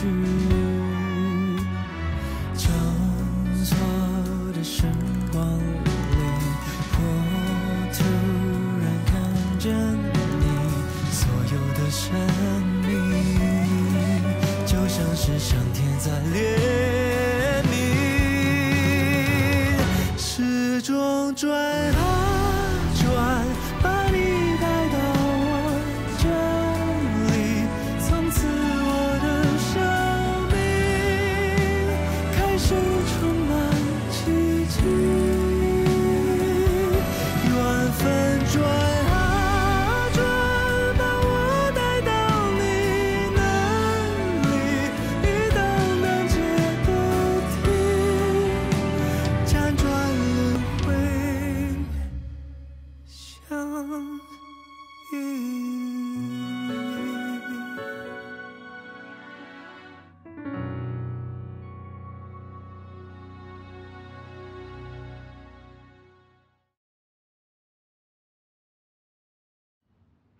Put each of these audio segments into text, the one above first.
去。交错的时光里，我突然看见你所有的神秘，就像是上天在怜悯，时钟转啊。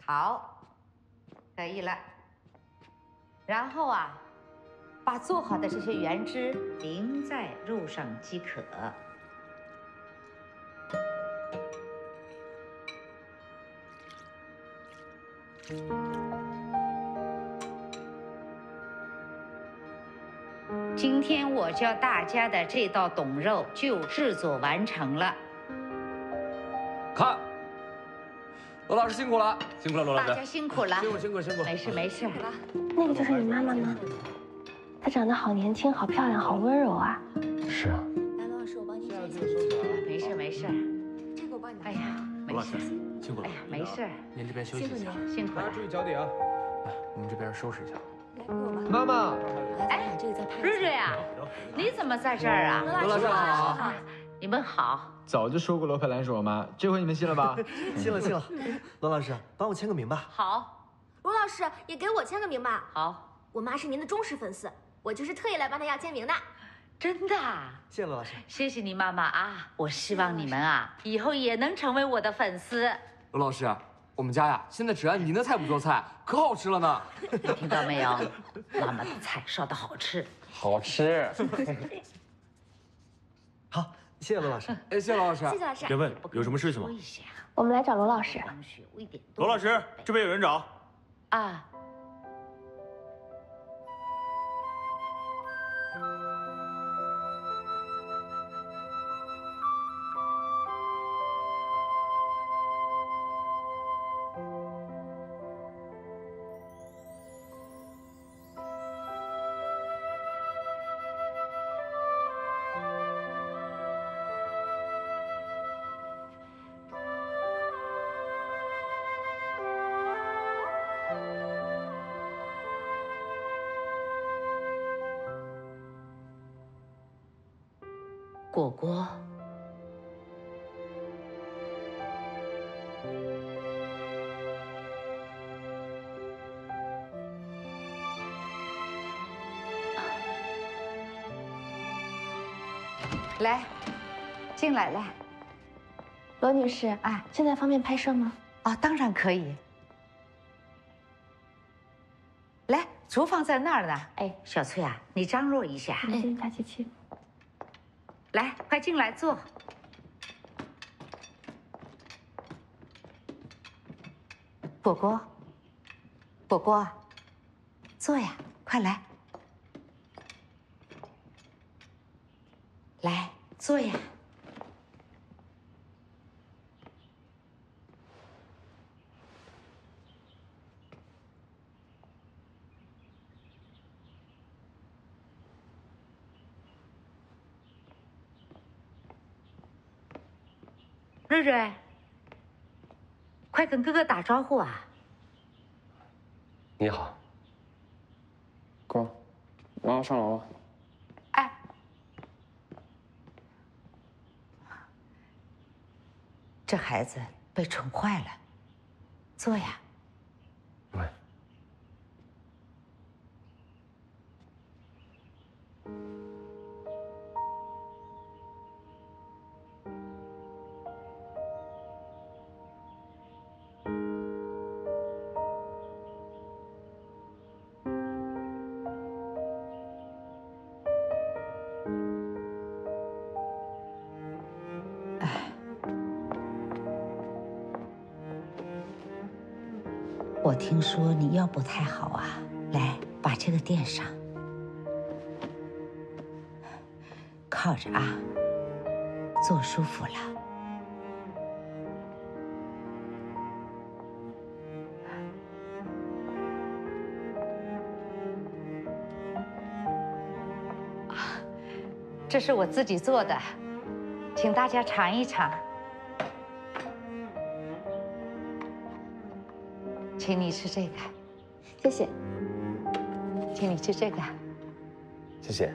好，可以了。然后啊，把做好的这些原汁淋在肉上即可。今天我教大家的这道冻肉就制作完成了。看。 罗老师辛苦了，辛苦了，罗老师。大家辛苦了，辛苦辛苦辛苦。没事没事。那个就是你妈妈吗？她长得好年轻，好漂亮，好温柔啊。是啊。来，罗老师，我帮你解决。没事没事。这个我帮你拿。哎呀，罗老师辛苦了。哎呀，没事。您这边休息一下，辛苦了。大家注意脚底啊。来，我们这边收拾一下。来，给我吧。妈妈。哎，这个在拍。瑞瑞啊，你怎么在这儿啊？罗老师好。你们好。 早就说过罗佩兰是我妈，这回你们信了吧？信了信了。罗老师，帮我签个名吧。好。罗老师也给我签个名吧。好。我妈是您的忠实粉丝，我就是特意来帮她要签名的。真的？谢谢罗老师。谢谢你妈妈啊！我希望你们啊以后也能成为我的粉丝。罗老师，我们家呀现在只按您的菜谱做菜，可好吃了呢。你听到没有？妈妈的菜烧的好吃。好吃。好。 谢谢罗老师，哎，谢谢罗老师，谢谢老师。别问，有什么事情吗？我们来找罗老师。罗老师，这边有人找。啊。果果，来，进来来，罗女士，哎，现在方便拍摄吗？啊，当然可以。来，厨房在那儿呢。哎，小翠啊，你张罗一下。嗯，大姐姐。 来，快进来坐。果果，果果，坐呀，快来，来坐呀。瑞瑞，快跟哥哥打招呼啊！你好，哥，妈妈上楼了。哎，这孩子被宠坏了，坐呀。喂。我听说你腰不太好啊，来，把这个垫上，靠着啊，坐舒服了。啊，这是我自己做的，请大家尝一尝。 请你吃这个，谢谢。请你吃这个，谢谢。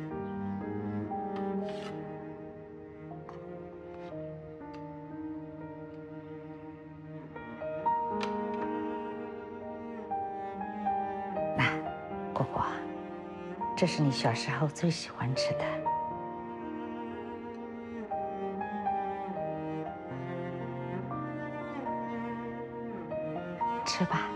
那，果果，这是你小时候最喜欢吃的。 吃吧，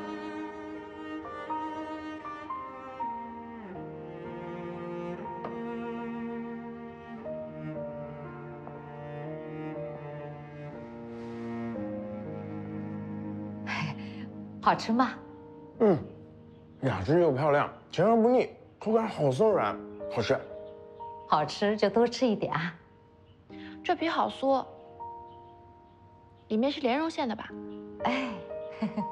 好吃吗？嗯，雅致又漂亮，甜而不腻，口感好松软，好吃。好吃就多吃一点啊。这皮好酥，里面是莲蓉馅的吧？哎。呵呵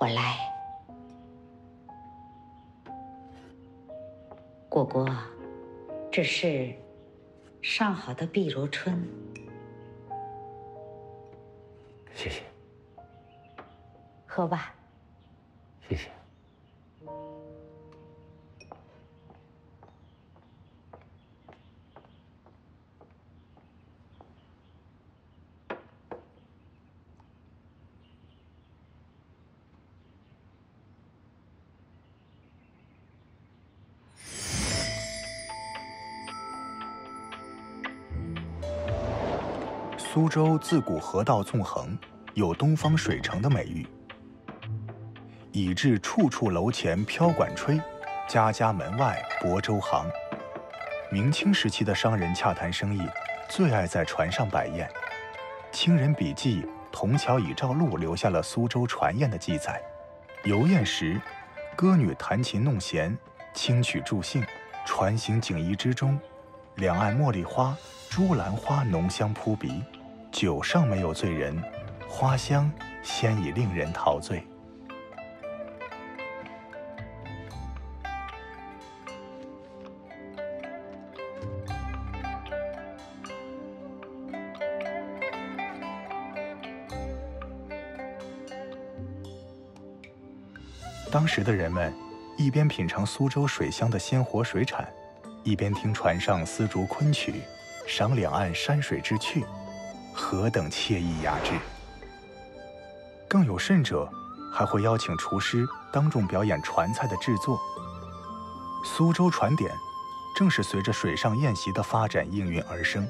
我来，果果，这是上好的碧螺春，谢谢。喝吧，谢谢。苏州自古河道纵横，有“东方水城”的美誉，以致处处楼前飘管吹，家家门外泊舟航。明清时期的商人洽谈生意，最爱在船上摆宴。清人笔记《铜桥以照录》留下了苏州船宴的记载。游宴时，歌女弹琴弄弦，轻曲助兴；船行锦衣之中，两岸茉莉花、朱兰花浓香扑鼻。 酒上没有醉人，花香先已令人陶醉。当时的人们一边品尝苏州水乡的鲜活水产，一边听船上丝竹昆曲，赏两岸山水之趣。 何等惬意雅致！更有甚者，还会邀请厨师当众表演船菜的制作。苏州船典，正是随着水上宴席的发展应运而生。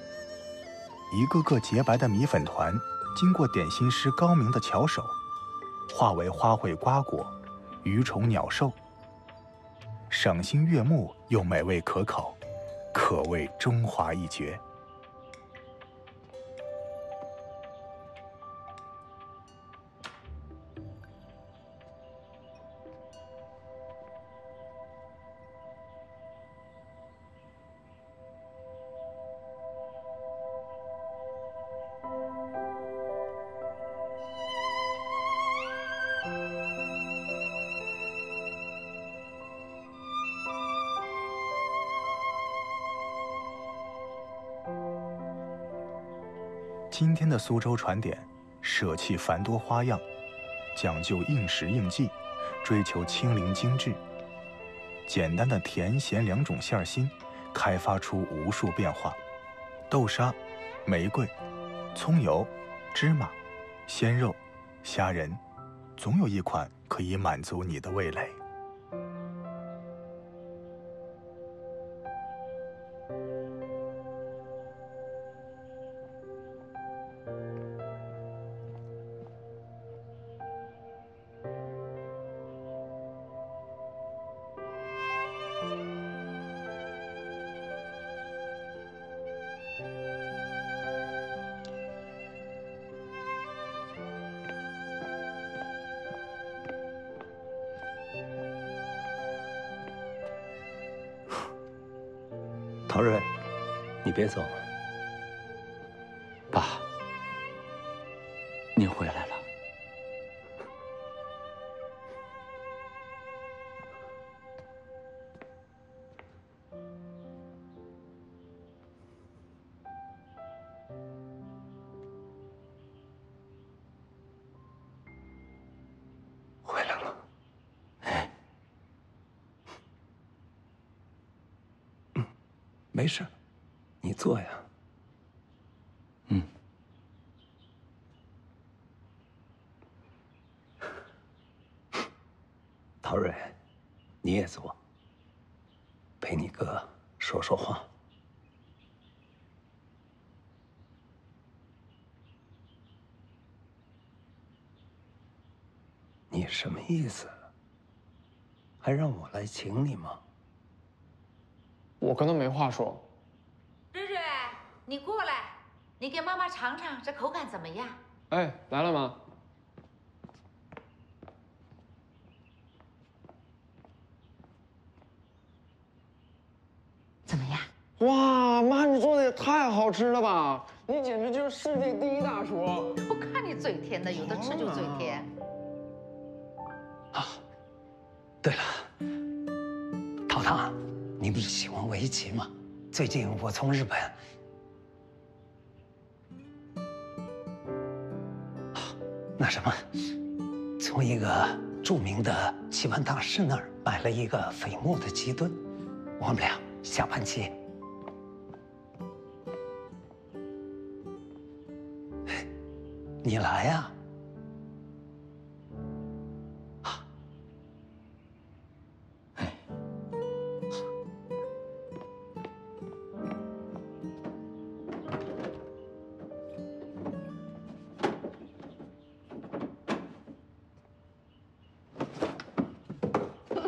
一个个洁白的米粉团，经过点心师高明的巧手，化为花卉瓜果、鱼虫鸟兽，赏心悦目又美味可口，可谓中华一绝。 今天的苏州船典，舍弃繁多花样，讲究应时应季，追求清灵精致。简单的甜咸两种馅心，开发出无数变化。豆沙、玫瑰、葱油、芝麻、鲜肉、虾仁，总有一款可以满足你的味蕾。唐睿，你别走，爸，您回来了。没事，你坐呀。嗯。唐睿，你也坐，陪你哥说说话。你什么意思？还让我来请你吗？ 我跟他没话说。睿睿，你过来，你给妈妈尝尝这口感怎么样？哎，来了吗？怎么样？哇，妈，你做的也太好吃了吧！你简直就是世界第一大厨。我看你嘴甜的，有的吃就嘴甜。啊，对了，糖糖。 你不是喜欢围棋吗？最近我从日本，那什么，从一个著名的棋盘大师那儿买了一个榧木的棋墩，我们俩下盘棋。你来呀！啊，哎。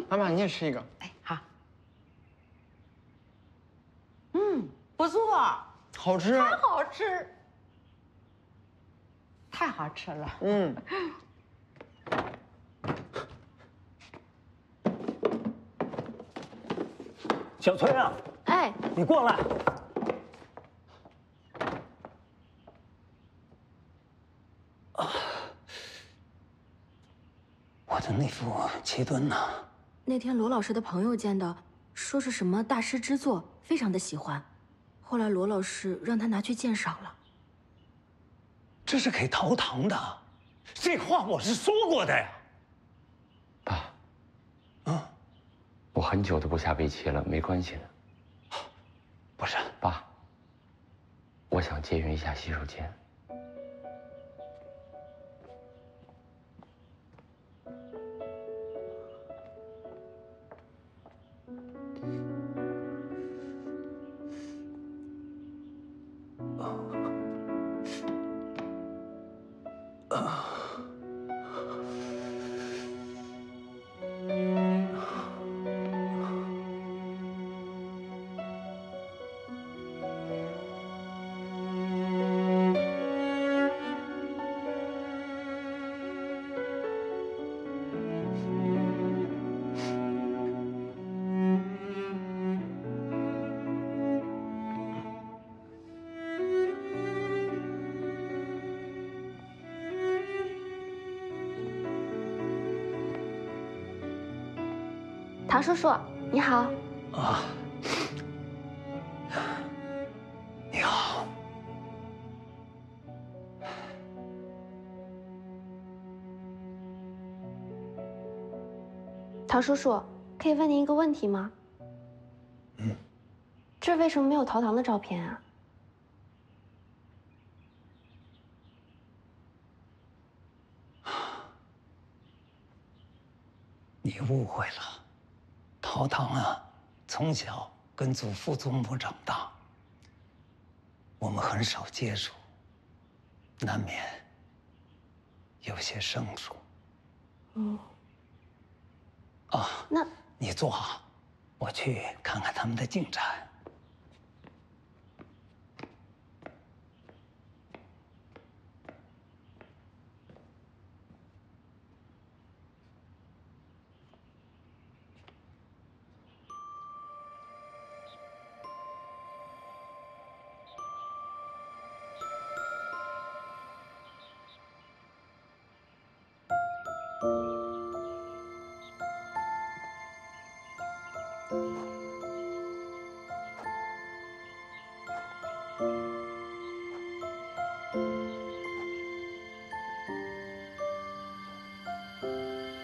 妈妈，你也吃一个。哎，好。嗯，不错，好吃，太好吃，太好吃了。嗯。小崔啊，哎，你过来。啊，我的那副棋墩呢？ 那天罗老师的朋友见到，说是什么大师之作，非常的喜欢。后来罗老师让他拿去鉴赏了。这是给陶唐的，这话我是说过的呀。爸，啊，我很久都不下围棋了，没关系的。不是，爸，我想借用一下洗手间。 唐叔叔，你好。啊，你好。唐叔叔，可以问您一个问题吗？嗯。这为什么没有陶唐的照片啊？你误会了。 陶唐啊，从小跟祖父祖母长大，我们很少接触，难免有些生疏。嗯。啊，那你坐好，我去看看他们的进展。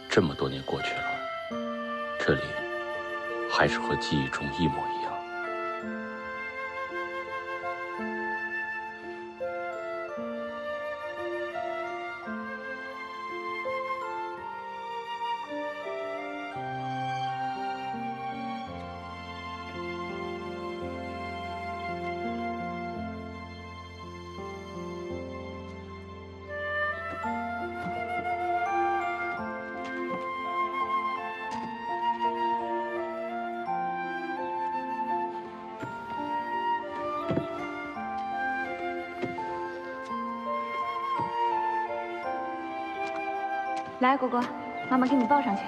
这么多年过去了，这里还是和记忆中一模一样。来，果果，妈妈给你抱上去。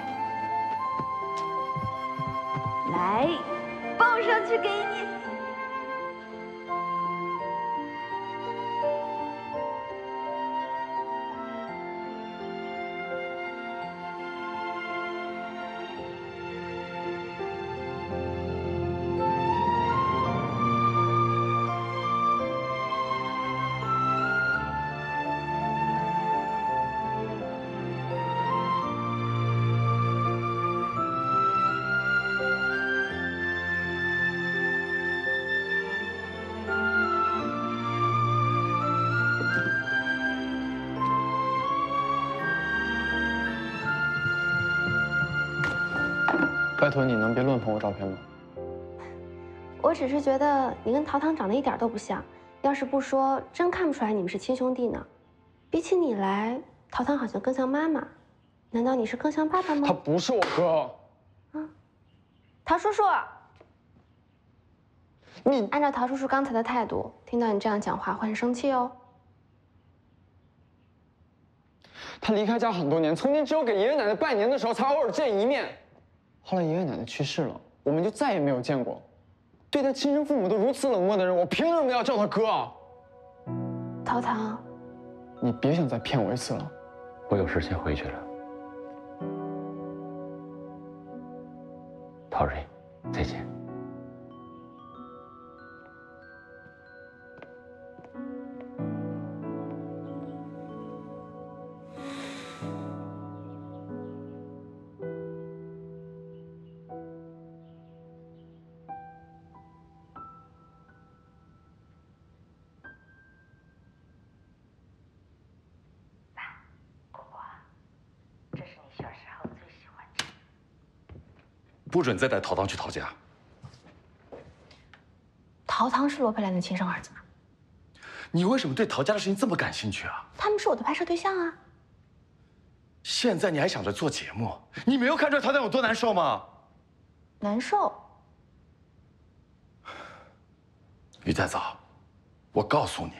来，抱上去给你。拜托，你能别乱碰我照片吗？我只是觉得你跟陶唐长得一点都不像，要是不说，真看不出来你们是亲兄弟呢。比起你来，陶唐好像更像妈妈，难道你是更像爸爸吗？他不是我哥。啊，陶叔叔，你按照陶叔叔刚才的态度，听到你这样讲话会很生气哦。他离开家很多年，曾经只有给爷爷奶奶拜年的时候才偶尔见一面。 后来爷爷奶奶去世了，我们就再也没有见过。对他亲生父母都如此冷漠的人，我凭什么要叫他哥啊？陶唐，你别想再骗我一次了。我有事先回去了。陶瑞，再见。不准再带陶唐去陶家。陶唐是罗佩兰的亲生儿子吗？你为什么对陶家的事情这么感兴趣啊？他们是我的拍摄对象啊。现在你还想着做节目，你没有看出来陶唐有多难受吗？难受。于再早，我告诉你，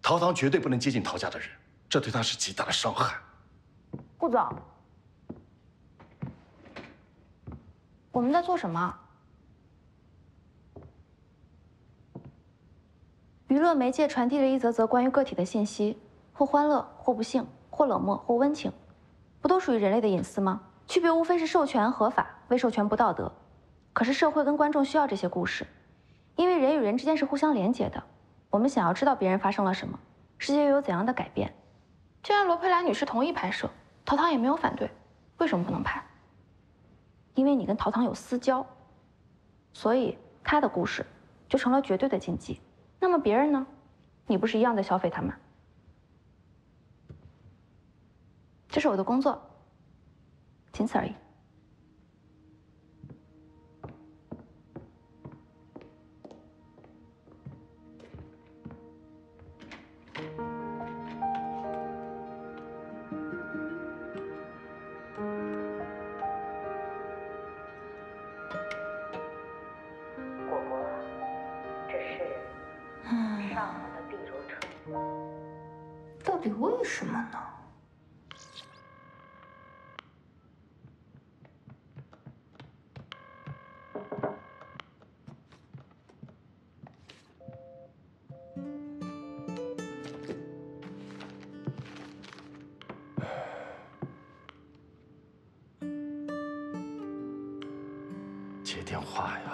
陶唐绝对不能接近陶家的人，这对他是极大的伤害。顾总。 我们在做什么？娱乐媒介传递着一则则关于个体的信息，或欢乐，或不幸，或冷漠，或温情，不都属于人类的隐私吗？区别无非是授权合法，未授权不道德。可是社会跟观众需要这些故事，因为人与人之间是互相连结的。我们想要知道别人发生了什么，世界又有怎样的改变。既然罗佩兰女士同意拍摄，陶唐也没有反对，为什么不能拍？ 因为你跟陶唐有私交，所以他的故事就成了绝对的禁忌。那么别人呢？你不是一样在消费他们？这是我的工作，仅此而已。为什么呢？话呀？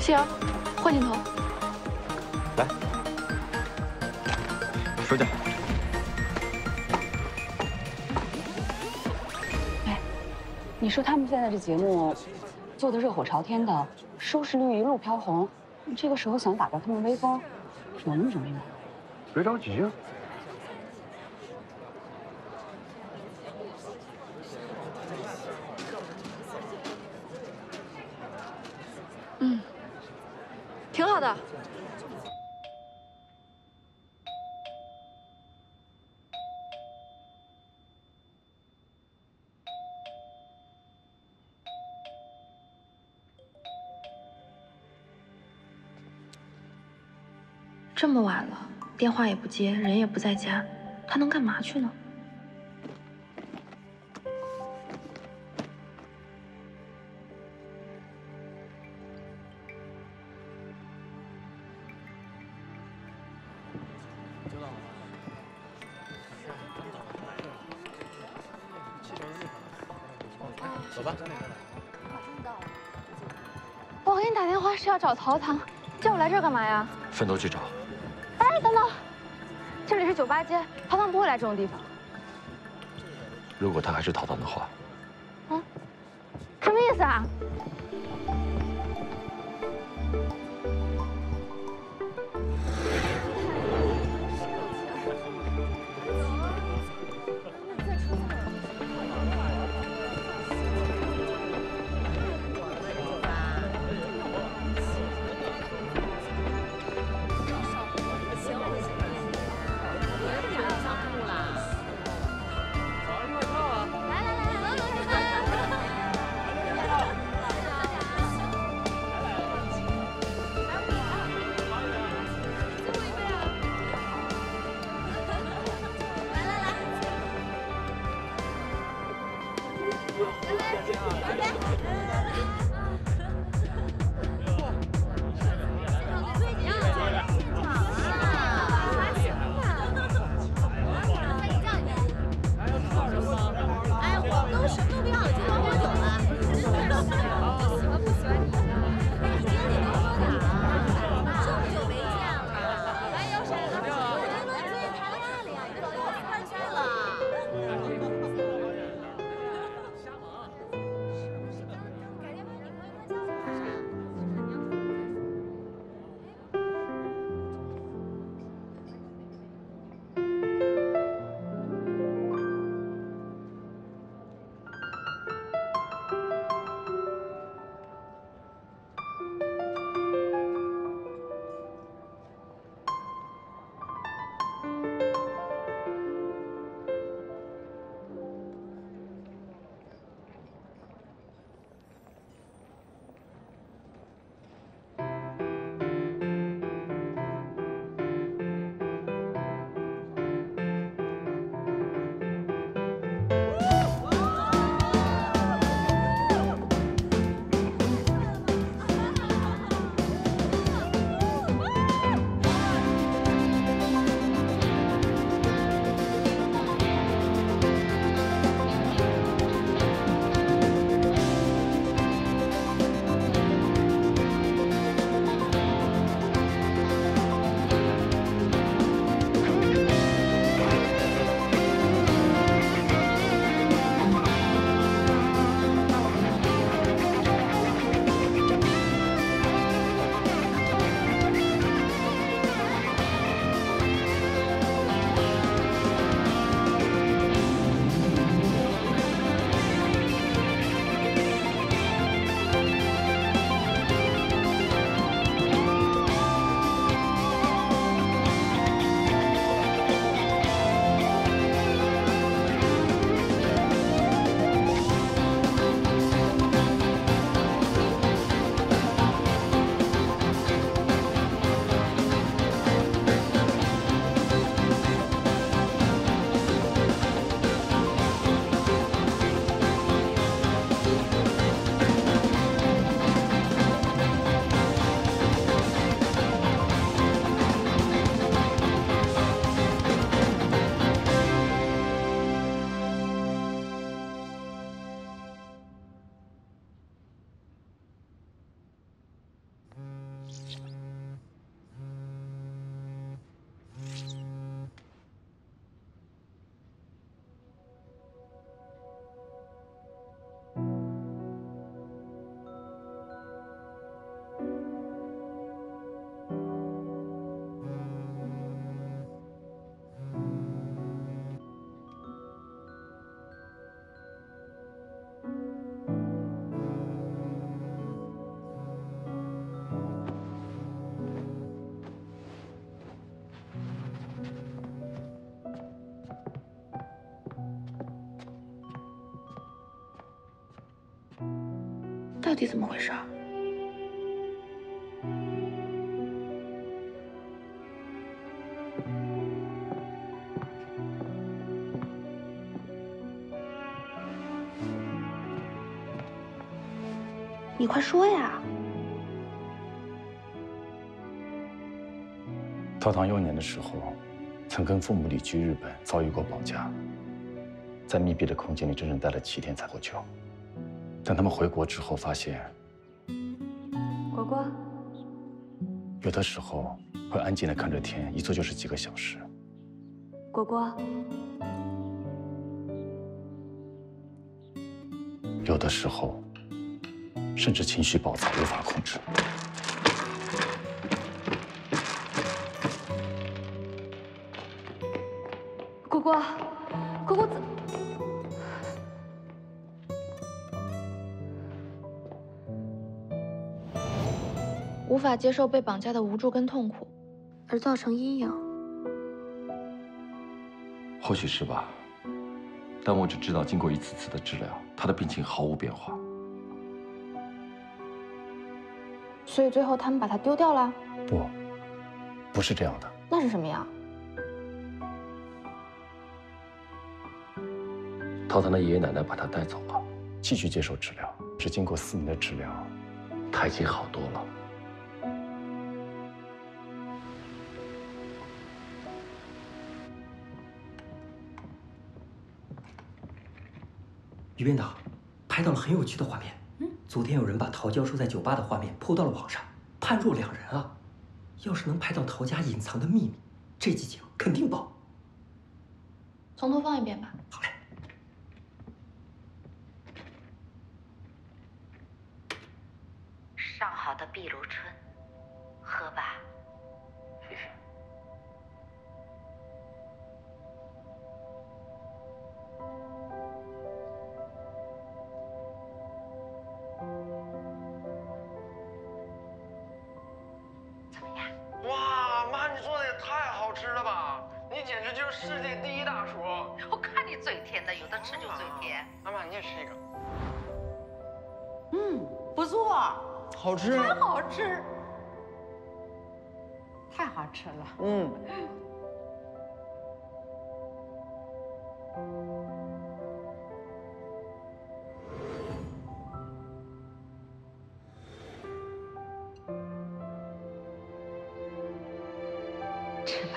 谢瑶，换镜头。来，收下。哎，你说他们现在这节目做的热火朝天的，收视率一路飘红，你这个时候想打掉他们威风，有那么容易吗？别着急啊。嗯。 挺好的。这么晚了，电话也不接，人也不在家，他能干嘛去呢？走吧。我给你打电话是要找陶唐，叫我来这儿干嘛呀？分头去找。哎，等等，这里是酒吧街，陶唐不会来这种地方。如果他还是陶唐的话，嗯，什么意思啊？到底怎么回事？你快说呀！到唐幼年的时候，曾跟父母旅居日本，遭遇过绑架，在密闭的空间里整整待了7天才获救。 等他们回国之后，发现，果果有的时候会安静地看着天，一坐就是几个小时。果果有的时候甚至情绪暴躁，无法控制。果果，果果怎？ 无法接受被绑架的无助跟痛苦，而造成阴影。或许是吧，但我只知道，经过一次次的治疗，他的病情毫无变化。所以最后他们把他丢掉了？不，不是这样的。那是什么呀？陶唐的爷爷奶奶把他带走了，继续接受治疗。只经过4年的治疗，他已经好多了。 于编导拍到了很有趣的画面。昨天有人把陶教授在酒吧的画面po到了网上，判若两人啊！要是能拍到陶家隐藏的秘密，这集节目肯定爆。从头放一遍吧。好嘞。上好的壁炉春，喝吧。谢谢。 世界第一大厨，我看你嘴甜的，有的吃就嘴甜。妈妈，你也吃一个。嗯，不错，好吃，太好吃，太好吃了。嗯。吃吧。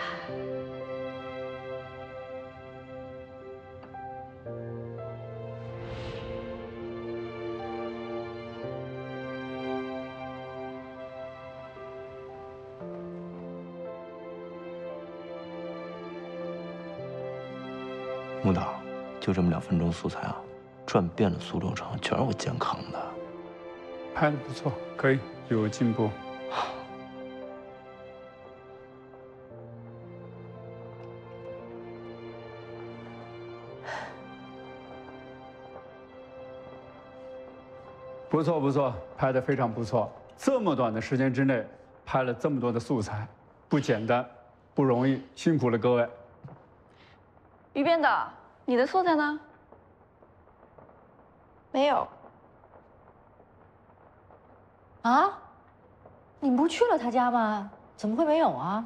木导，就这么2分钟素材啊，转遍了苏州城，全是我健康的。拍的不错，可以有进步。不错不错，拍的非常不错。这么短的时间之内，拍了这么多的素材，不简单，不容易，辛苦了各位。 于编导，你的素材呢？没有。啊？你不去了他家吗？怎么会没有啊？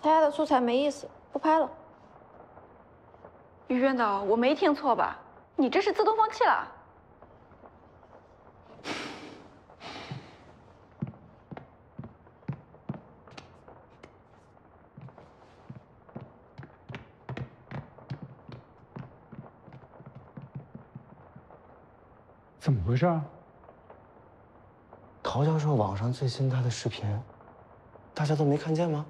他家的素材没意思，不拍了。于编导，我没听错吧？你这是自动放弃了？怎么回事啊？陶教授网上最新他的视频，大家都没看见吗？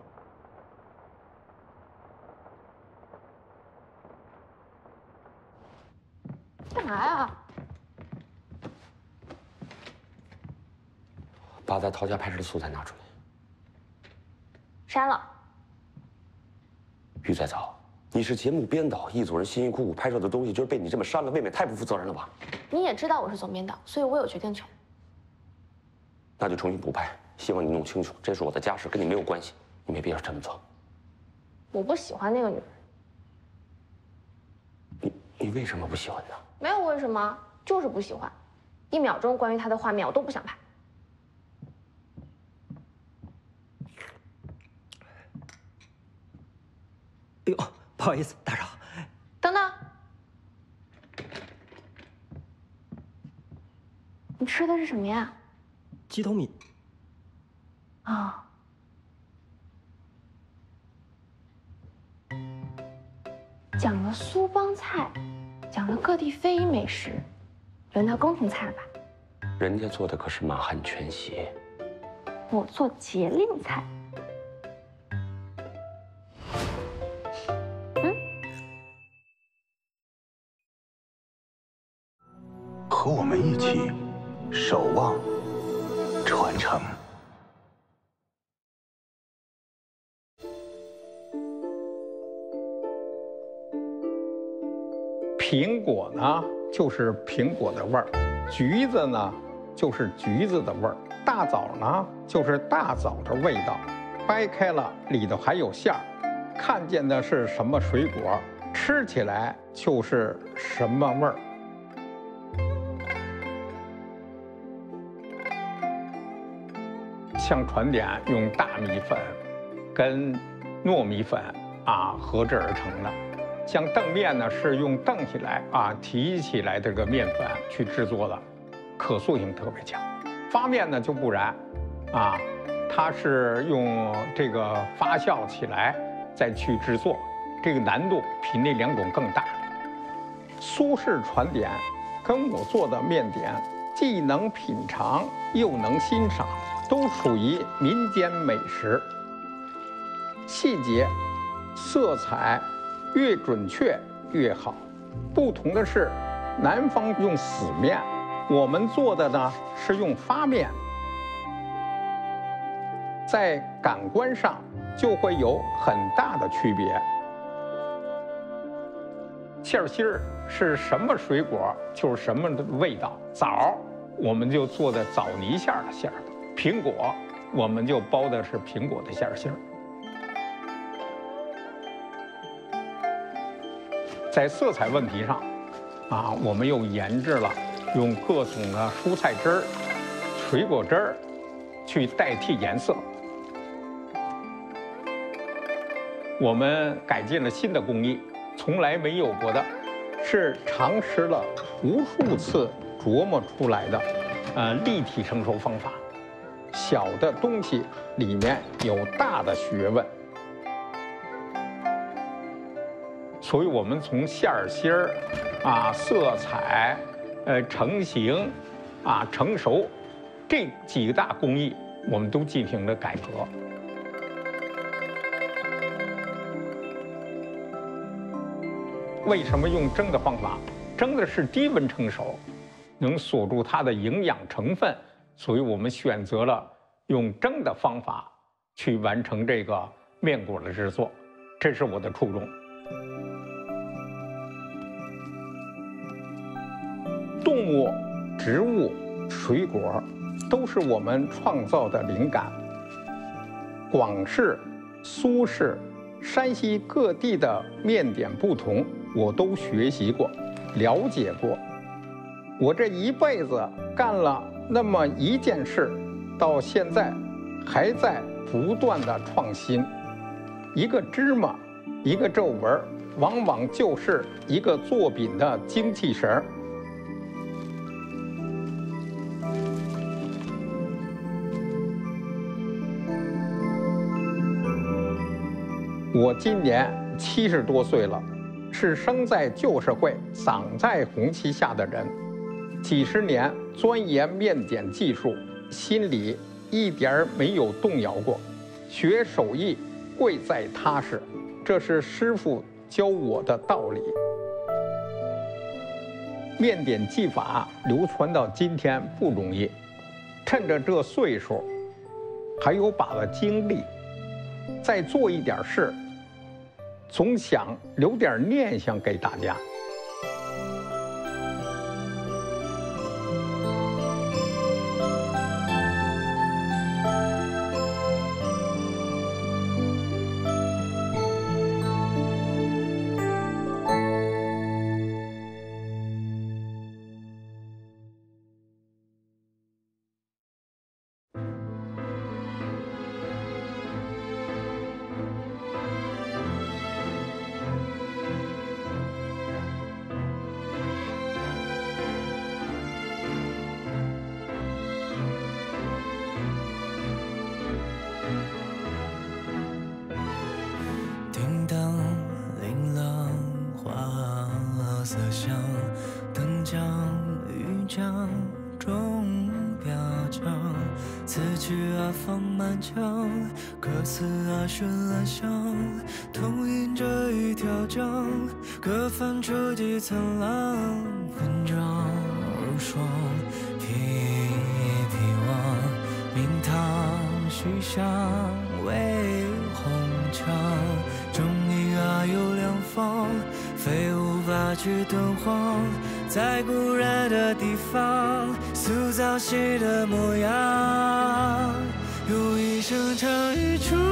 干嘛呀？把在陶家拍摄的素材拿出来。删了。于再早。 你是节目编导，一组人辛辛苦苦拍摄的东西，就是被你这么删了，未免太不负责任了吧？你也知道我是总编导，所以我有决定权。那就重新补拍，希望你弄清楚，这是我的家事，跟你没有关系，你没必要这么做。我不喜欢那个女人。你为什么不喜欢她？没有为什么，就是不喜欢。一秒钟关于他的画面我都不想拍。哎呦，不好意思，打扰。等等，你吃的是什么呀？鸡头米。啊。 讲了苏帮菜，讲了各地非遗美食，轮到宫廷菜了吧？人家做的可是满汉全席，我做节令菜。嗯，和我们一起守望传承。 苹果呢，就是苹果的味儿；橘子呢，就是橘子的味儿；大枣呢，就是大枣的味道。掰开了，里头还有馅儿，看见的是什么水果，吃起来就是什么味儿。像传点用大米粉跟糯米粉啊合制而成的。 像焖面呢，是用焖起来啊提起来这个面粉去制作的，可塑性特别强。发面呢就不然，啊，它是用这个发酵起来再去制作，这个难度比那两种更大。苏式传点跟我做的面点，既能品尝又能欣赏，都属于民间美食。细节、色彩。 越准确越好。不同的是，南方用死面，我们做的呢是用发面，在感官上就会有很大的区别。馅儿心儿是什么水果就是什么的味道。枣我们就做的枣泥馅儿的馅儿，苹果我们就包的是苹果的馅儿心儿。 在色彩问题上，啊，我们又研制了用各种的蔬菜汁儿、水果汁儿去代替颜色。我们改进了新的工艺，从来没有过的，是尝试了无数次琢磨出来的，立体成熟方法。小的东西里面有大的学问。 所以，我们从馅儿心儿，啊，色彩，成型，啊，成熟，这几个大工艺，我们都进行了改革。为什么用蒸的方法？蒸的是低温成熟，能锁住它的营养成分，所以我们选择了用蒸的方法去完成这个面果的制作，这是我的初衷。 动物、植物、水果，都是我们创造的灵感。广式、苏式、山西各地的面点不同，我都学习过、了解过。我这一辈子干了那么一件事，到现在还在不断的创新。一个芝麻，一个皱纹，往往就是一个作品的精气神儿。 我今年70多岁了，是生在旧社会、长在红旗下的人，几十年钻研面点技术，心里一点儿没有动摇过。学手艺贵在踏实，这是师傅教我的道理。面点技法流传到今天不容易，趁着这岁数，还有把握精力。 再做一点事，总想留点念想给大家。种表情，词句啊放慢腔，歌词啊顺了响，同音这一条江，各翻出几层浪，文章如霜，品一品望，名堂虚香为红墙，中医啊有良方，飞舞吧去敦煌。 在古人的地方，塑造新的模样，用一生唱一出。